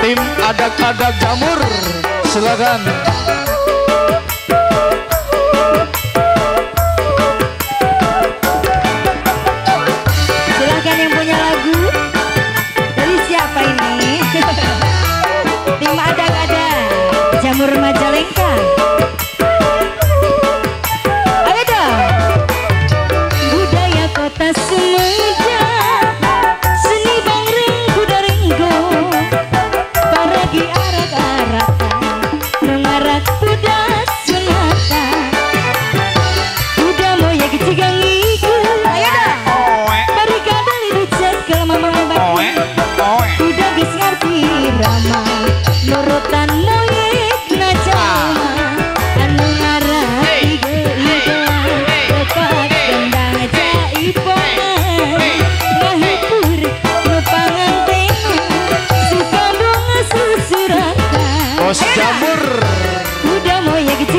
Tim Adag-adag Jamur, silakan. Silakan yang punya lagu. Dari siapa ini? Tim Adag-adag Jamur Majalengka. Ayo dong. Budaya Kota Semarang.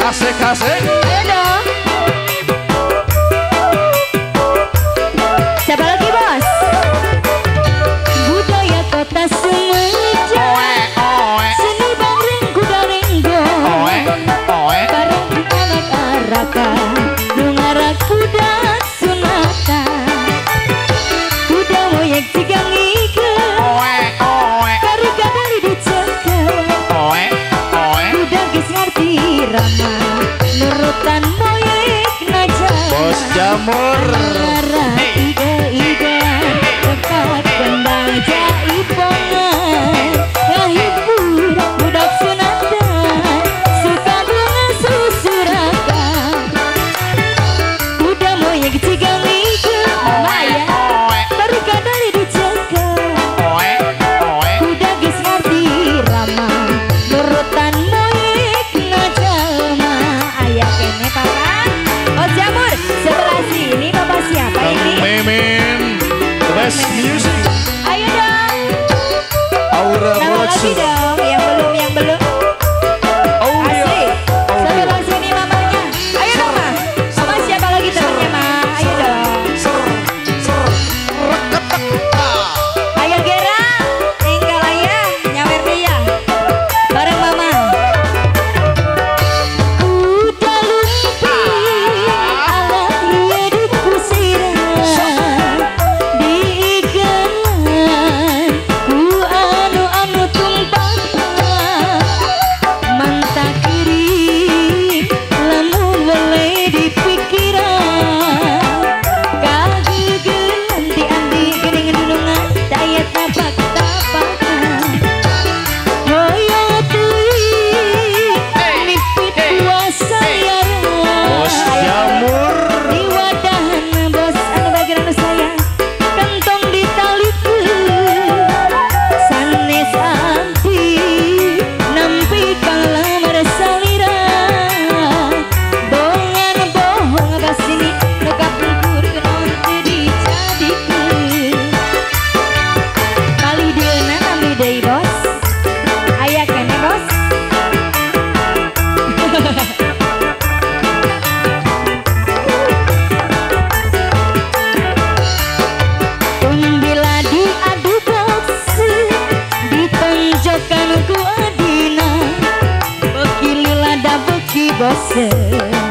Asik-asik. Ayo dong. Siapa lagi bos? Budaya Kota Semarang. Seni bareng kuda renggo. Bareng anak Araka, nungarak kuda sunata. Bos Jamur, bos.